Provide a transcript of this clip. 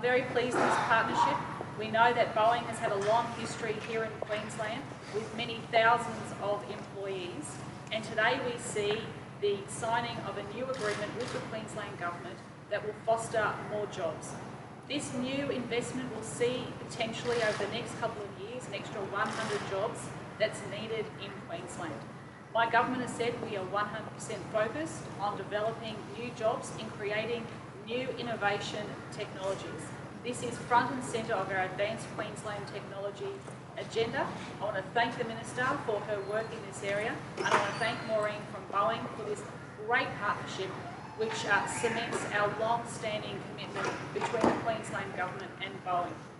I'm very pleased with this partnership. We know that Boeing has had a long history here in Queensland with many thousands of employees, and today we see the signing of a new agreement with the Queensland Government that will foster more jobs. This new investment will see potentially over the next couple of years an extra 100 jobs that's needed in Queensland. My government has said we are 100% focused on developing new jobs and creating new innovation technologies. This is front and centre of our Advanced Queensland Technology Agenda. I want to thank the Minister for her work in this area, and I want to thank Maureen from Boeing for this great partnership which cements our long-standing commitment between the Queensland Government and Boeing.